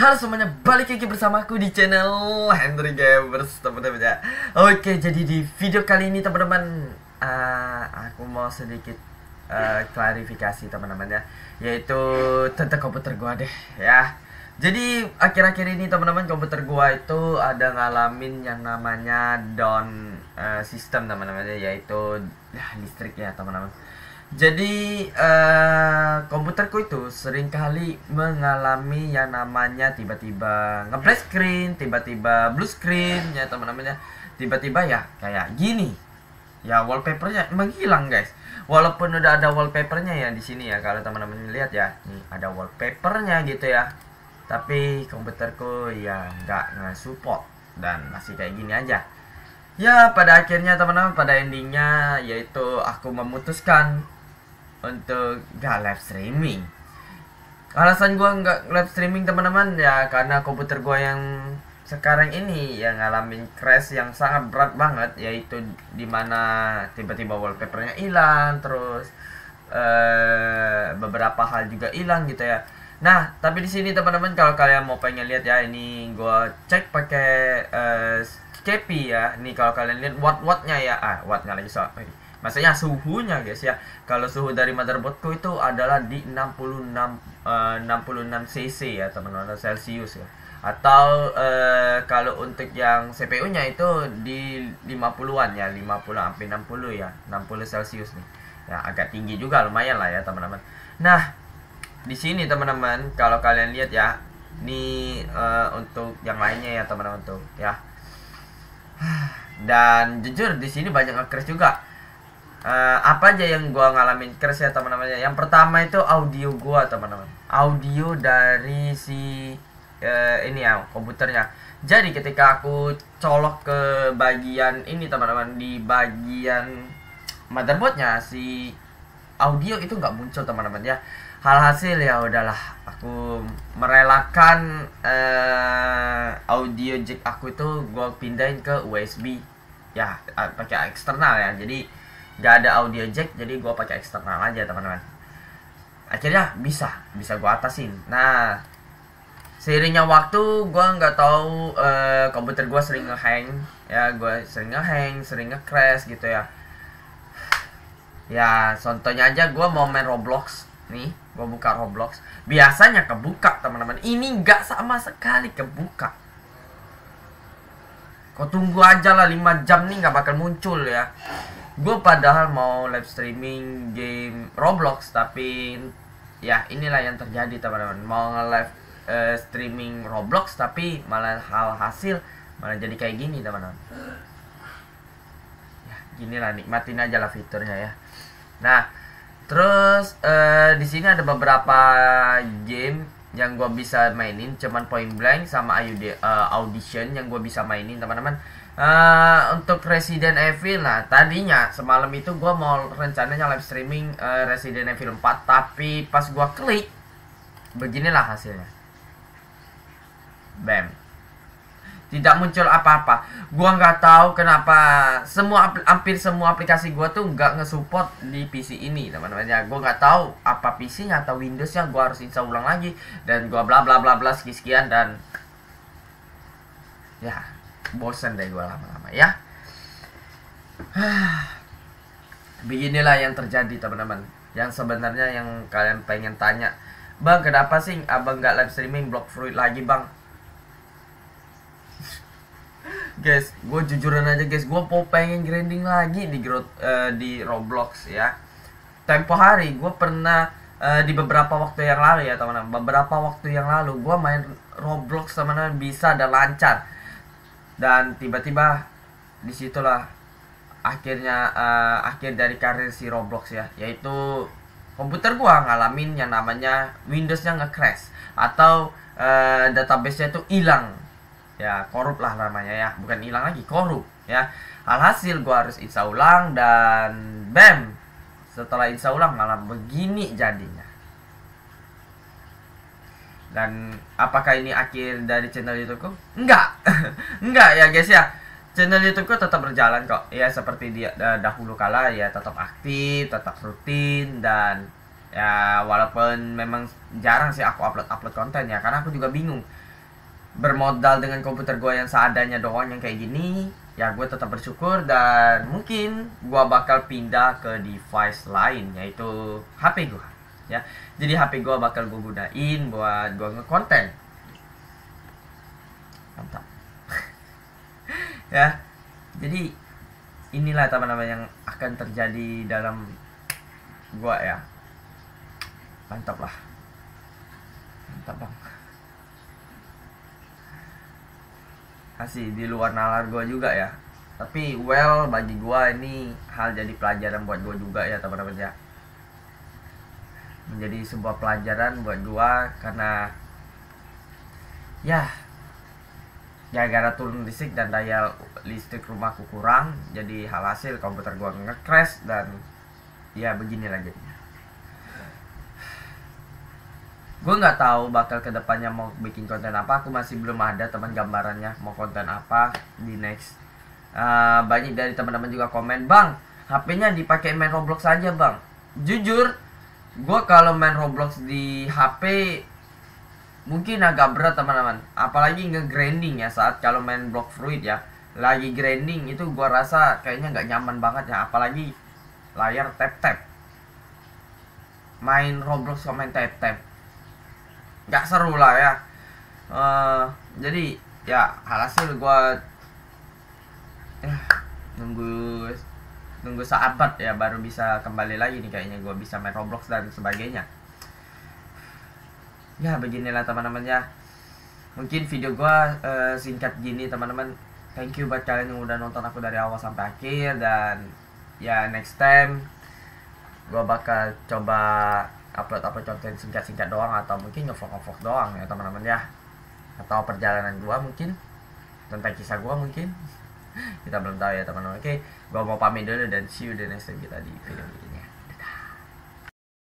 Halo semuanya, balik lagi bersamaku di channel Henry Gamers, teman-teman ya. Oke, jadi di video kali ini teman-teman aku mau sedikit klarifikasi teman-teman ya, yaitu tentang komputer gua deh ya. Jadi akhir-akhir ini teman-teman, komputer gua itu ada ngalamin yang namanya down sistem teman-teman ya, yaitu listrik ya teman-teman. Jadi komputerku itu seringkali mengalami yang namanya tiba-tiba nge-black screen, tiba-tiba blue screen ya teman-teman ya. Tiba-tiba ya kayak gini. Ya wallpapernya menghilang guys. Walaupun udah ada wallpapernya ya di sini ya, kalau teman-teman lihat ya, nih ada wallpapernya gitu ya. Tapi komputerku ya nggak nge-support dan masih kayak gini aja. Ya pada akhirnya teman-teman, pada endingnya yaitu aku memutuskan untuk gak live streaming. Alasan gua nggak live streaming teman-teman ya, karena komputer gua yang sekarang ini yang ngalamin crash yang sangat berat banget, yaitu dimana tiba-tiba wallpapernya hilang, terus beberapa hal juga hilang gitu ya. Nah tapi di sini teman-teman, kalau kalian mau pengen lihat ya, ini gua cek pakai KPI ya. Nih kalau kalian lihat watt-wattnya ya, wattnya lagi soal, maksudnya suhunya guys ya. Kalau suhu dari motherboardku itu adalah di 66 cc ya teman-teman, celcius ya. Atau kalau untuk yang CPU-nya itu di 50-an ya, 50 sampai 60 ya, 60 celcius nih ya, agak tinggi juga lumayan lah ya teman-teman. Nah di sini teman-teman, kalau kalian lihat ya, nih untuk yang lainnya ya teman-teman tuh ya. Dan jujur di sini banyak nge-crash juga. Apa aja yang gua ngalamin crash ya teman-teman ya. Yang pertama itu audio gua teman-teman. Audio dari si ini ya komputernya. Jadi ketika aku colok ke bagian ini teman-teman, di bagian motherboardnya si audio itu nggak muncul teman-teman ya. Alhasil ya udahlah, aku merelakan audio jack aku itu gue pindahin ke USB ya, pakai eksternal ya. Jadi nggak ada audio jack, jadi gue pakai eksternal aja teman-teman. Akhirnya bisa gue atasin. Nah seiringnya waktu gue nggak tahu, komputer gue sering ngehang ya, gue sering ngehang, sering ngecrash gitu ya. Ya contohnya aja, gue mau main Roblox nih, gue buka Roblox, biasanya kebuka teman-teman, ini nggak sama sekali kebuka. Kau tunggu aja lah 5 jam nih nggak bakal muncul ya. Gue padahal mau live streaming game Roblox, tapi ya inilah yang terjadi teman-teman. Mau nge-live streaming Roblox tapi malah malah jadi kayak gini teman-teman. Ya ginilah, nikmatin aja lah fiturnya ya. Nah terus di sini ada beberapa game yang gue bisa mainin, cuman Point Blank sama Audition yang gue bisa mainin teman-teman. Untuk Resident Evil, nah tadinya semalam itu gue mau rencananya live streaming Resident Evil 4, tapi pas gue klik beginilah hasilnya. Bam, tidak muncul apa-apa. Gue nggak tahu kenapa hampir semua aplikasi gue tuh nggak nge-support di PC ini teman-teman ya. Gue nggak tahu apa PC-nya atau Windows-nya, gue harus install ulang lagi dan gue bla bla bla bla sekian dan ya bosen deh gue lama-lama ya. Beginilah yang terjadi teman-teman. Yang sebenarnya yang kalian pengen tanya, bang kenapa sih abang nggak live streaming Blox Fruit lagi bang? Guys, gue jujuran aja guys, gue mau pengen grinding lagi di Roblox ya. Tempo hari gue pernah di beberapa waktu yang lalu ya teman-teman, beberapa waktu yang lalu gue main Roblox teman-teman, bisa dan lancar. Dan tiba-tiba disitulah akhirnya akhir dari karir si Roblox ya, yaitu komputer gue ngalamin yang namanya Windows-nya nge-crash atau database-nya tuh hilang. Ya korup lah namanya ya, bukan hilang lagi, korup ya. Alhasil gua harus install ulang dan bam, setelah install ulang malah begini jadinya. Dan apakah ini akhir dari channel YouTubeku? Enggak. Enggak ya guys ya, channel YouTubeku tetap berjalan kok ya, seperti dia dahulu kala ya, tetap aktif, tetap rutin. Dan ya walaupun memang jarang sih aku upload konten ya, karena aku juga bingung bermodal dengan komputer gue yang seadanya doang yang kayak gini, ya gue tetap bersyukur dan mungkin gue bakal pindah ke device lain, yaitu HP gue ya. Jadi HP gue bakal gue gunain buat gue ngekonten. Mantap. Ya, jadi inilah teman-teman yang akan terjadi dalam gue ya. Mantap lah. Mantap banget. Masih di luar nalar gue juga ya, tapi well bagi gue ini hal jadi pelajaran buat gue juga ya teman-teman ya, menjadi sebuah pelajaran buat gue karena ya gara-gara turun listrik dan daya listrik rumahku kurang, jadi alhasil komputer gue nge-crash dan ya beginilah jadinya. Gue nggak tahu bakal kedepannya mau bikin konten apa, aku masih belum ada teman gambarannya mau konten apa di next. Banyak dari teman-teman juga komen, bang HP-nya dipakai main Roblox aja bang. Jujur gue kalau main Roblox di HP mungkin agak berat teman-teman, apalagi nge-grinding ya saat kalau main Blox Fruit ya, lagi grinding itu gue rasa kayaknya nggak nyaman banget ya, apalagi layar tap-tap. Main Roblox sama main tap-tap nggak seru lah ya. Jadi ya alhasil gua nunggu seabad ya baru bisa kembali lagi nih kayaknya gua bisa main Roblox dan sebagainya. Ya beginilah teman-teman ya, mungkin video gua singkat gini teman-teman. Thank you buat kalian yang udah nonton aku dari awal sampai akhir, dan ya next time gua bakal coba upload konten singkat-singkat doang, atau mungkin ngevlog doang ya teman-teman ya, atau perjalanan gua mungkin, tentang kisah gua mungkin. Kita belum tahu ya teman-teman. Oke, gua mau pamit dulu dan see you the next time kita di video berikutnya.